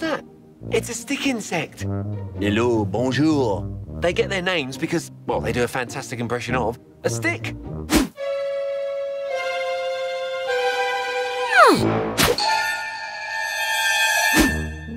What's that? It's a stick insect. Hello, bonjour. They get their names because, well, they do a fantastic impression of a stick.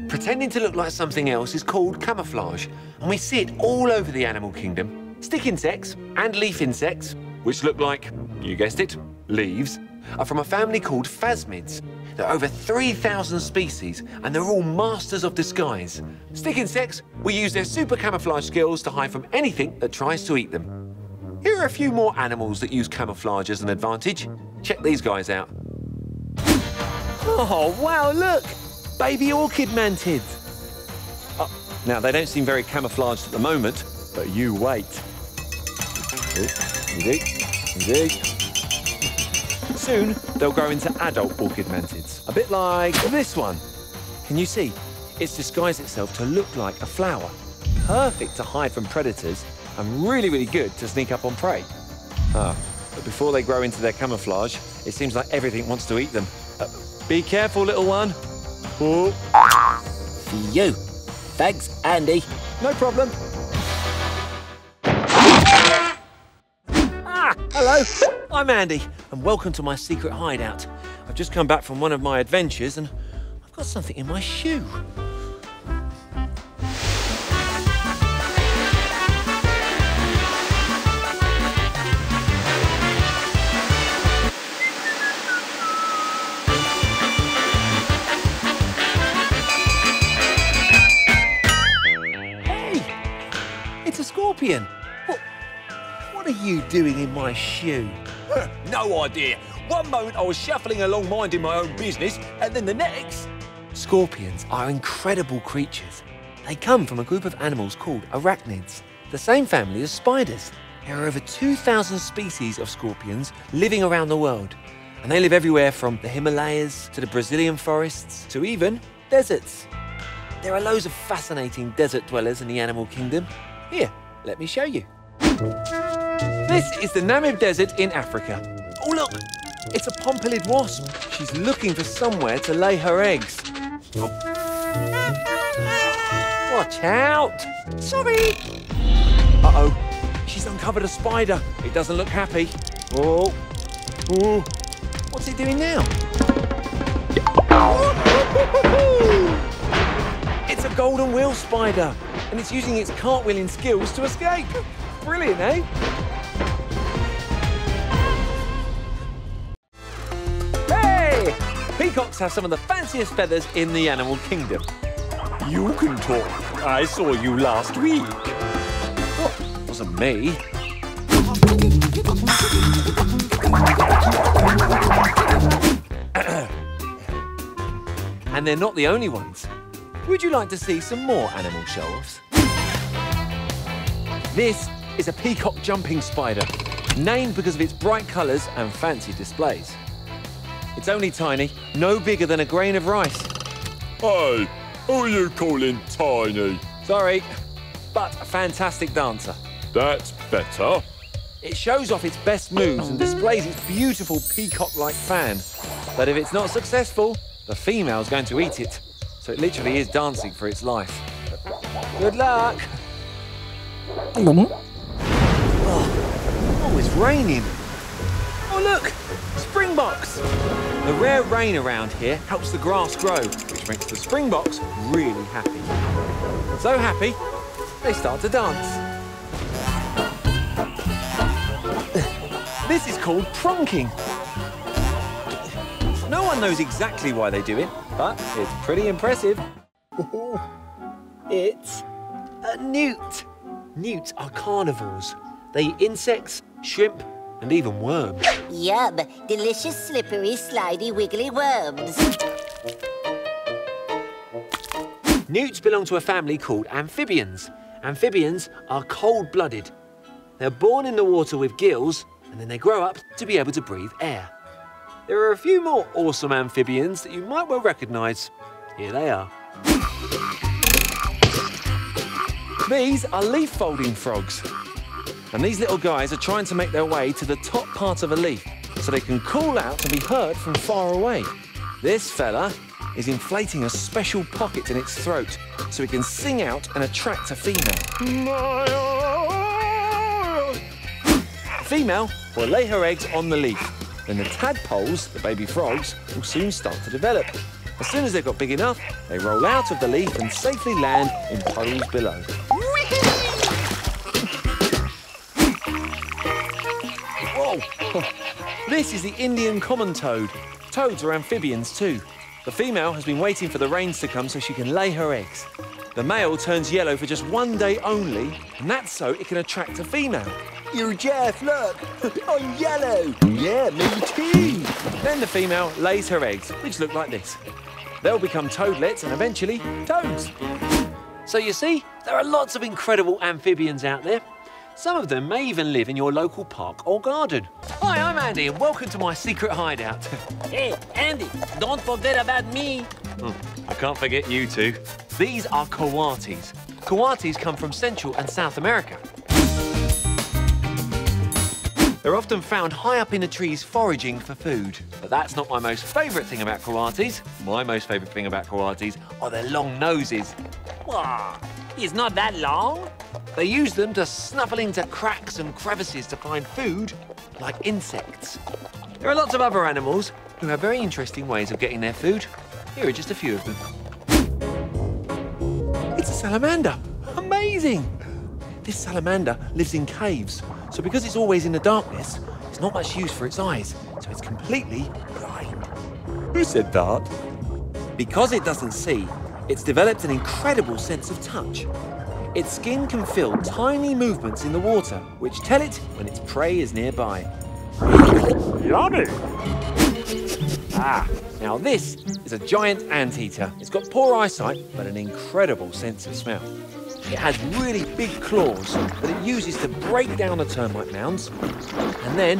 Pretending to look like something else is called camouflage, and we see it all over the animal kingdom. Stick insects and leaf insects, which look like, you guessed it, leaves, are from a family called phasmids. There are over 3,000 species, and they're all masters of disguise. Stick insects will use their super camouflage skills to hide from anything that tries to eat them. Here are a few more animals that use camouflage as an advantage. Check these guys out. Oh, wow, look! Baby orchid mantids. Oh, now, they don't seem very camouflaged at the moment, but you wait. Indeed, indeed. Soon, they'll grow into adult orchid mantids, a bit like this one. Can you see? It's disguised itself to look like a flower. Perfect to hide from predators and really, really good to sneak up on prey. Ah, but before they grow into their camouflage, it seems like everything wants to eat them. Be careful, little one. Oh. Phew. Thanks, Andy. No problem. Ah, hello. I'm Andy, and welcome to my secret hideout. I've just come back from one of my adventures, and I've got something in my shoe. Hey! It's a scorpion. What are you doing in my shoe? No idea. One moment I was shuffling along minding my own business, and then the next... Scorpions are incredible creatures. They come from a group of animals called arachnids, the same family as spiders. There are over 2,000 species of scorpions living around the world, and they live everywhere from the Himalayas to the Brazilian forests to even deserts. There are loads of fascinating desert dwellers in the animal kingdom. Here, let me show you. This is the Namib Desert in Africa. Oh, look, it's a Pompilid wasp. She's looking for somewhere to lay her eggs. Oh. Watch out! Sorry! Uh-oh, she's uncovered a spider. It doesn't look happy. Oh, oh. What's it doing now? It's a golden wheel spider, and it's using its cartwheeling skills to escape. Brilliant, eh? Hey! Peacocks have some of the fanciest feathers in the animal kingdom. You can talk. I saw you last week. Oh, wasn't me. And they're not the only ones. Would you like to see some more animal show-offs? This is a peacock jumping spider, named because of its bright colours and fancy displays. It's only tiny, no bigger than a grain of rice. Hey, who are you calling tiny? Sorry, but a fantastic dancer. That's better. It shows off its best moves and displays its beautiful peacock-like fan. But if it's not successful, the female's going to eat it. So it literally is dancing for its life. Good luck. Oh, it's raining. Oh, look, springboks. The rare rain around here helps the grass grow, which makes the springboks really happy. So happy, they start to dance. This is called pronking. No one knows exactly why they do it, but it's pretty impressive. It's a newt. Newts are carnivores. They eat insects, shrimp, and even worms. Yum! Delicious, slippery, slidey, wiggly worms. Newts belong to a family called amphibians. Amphibians are cold-blooded. They're born in the water with gills, and then they grow up to be able to breathe air. There are a few more awesome amphibians that you might well recognise. Here they are. These are leaf-folding frogs. And these little guys are trying to make their way to the top part of a leaf so they can call out and be heard from far away. This fella is inflating a special pocket in its throat so it can sing out and attract a female. The female will lay her eggs on the leaf. Then the tadpoles, the baby frogs, will soon start to develop. As soon as they've got big enough, they roll out of the leaf and safely land in puddles below. Whoa! This is the Indian common toad. Toads are amphibians too. The female has been waiting for the rains to come so she can lay her eggs. The male turns yellow for just one day only, and that's so it can attract a female. You, Jeff, look, I'm yellow. Yeah, me too. Then the female lays her eggs, which look like this. They'll become toadlets and eventually toads. So you see, there are lots of incredible amphibians out there. Some of them may even live in your local park or garden. Hi, I'm Andy, and welcome to my secret hideout. Hey, Andy, don't forget about me. I can't forget you two. These are coatis. Coatis come from Central and South America. They're often found high up in the trees foraging for food. But that's not my most favourite thing about coatis. My most favourite thing about coatis are their long noses. Whoa, it's not that long. They use them to snuffle into cracks and crevices to find food, like insects. There are lots of other animals who have very interesting ways of getting their food. Here are just a few of them. It's a salamander. Amazing! This salamander lives in caves, so because it's always in the darkness, it's not much use for its eyes, so it's completely blind. Who said that? Because it doesn't see, it's developed an incredible sense of touch. Its skin can feel tiny movements in the water, which tell it when its prey is nearby. Yummy! Ah, now this is a giant anteater. It's got poor eyesight, but an incredible sense of smell. It has really big claws that it uses to break down the termite mounds, and then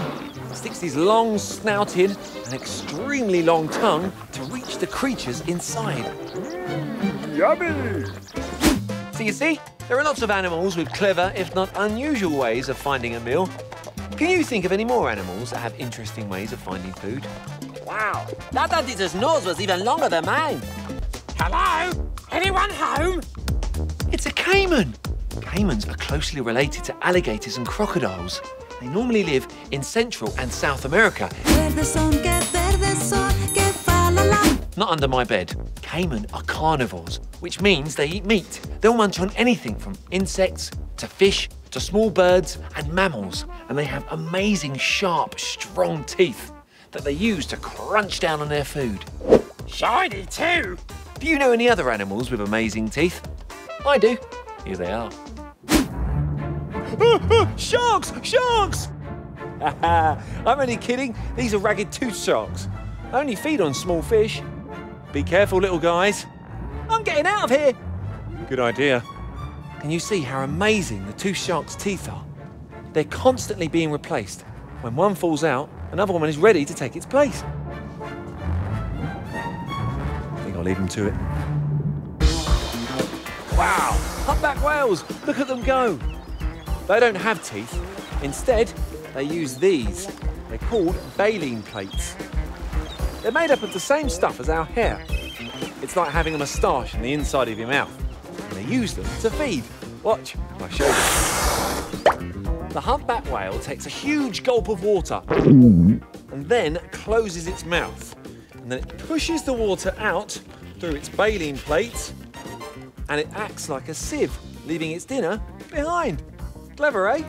sticks these long snouted and extremely long tongue to reach the creatures inside. Yummy! So you see, there are lots of animals with clever, if not unusual, ways of finding a meal. Can you think of any more animals that have interesting ways of finding food? Wow, that anteater's nose was even longer than mine. Hello? Anyone home? It's a caiman. Caimans are closely related to alligators and crocodiles. They normally live in Central and South America. Not under my bed. Caiman are carnivores, which means they eat meat. They'll munch on anything from insects to fish to small birds and mammals. And they have amazing, sharp, strong teeth that they use to crunch down on their food. Shiny too! Do you know any other animals with amazing teeth? I do. Here they are. Sharks! Sharks! I'm only kidding. These are ragged-tooth sharks. They only feed on small fish. Be careful, little guys. I'm getting out of here. Good idea. Can you see how amazing the tooth shark's teeth are? They're constantly being replaced. When one falls out, another one is ready to take its place. I think I'll leave them to it. Wow! Humpback whales! Look at them go! They don't have teeth. Instead, they use these. They're called baleen plates. They're made up of the same stuff as our hair. It's like having a moustache on the inside of your mouth. And they use them to feed. Watch, I'll show you. The humpback whale takes a huge gulp of water and then closes its mouth. And then it pushes the water out through its baleen plates, and it acts like a sieve, leaving its dinner behind. Clever, eh?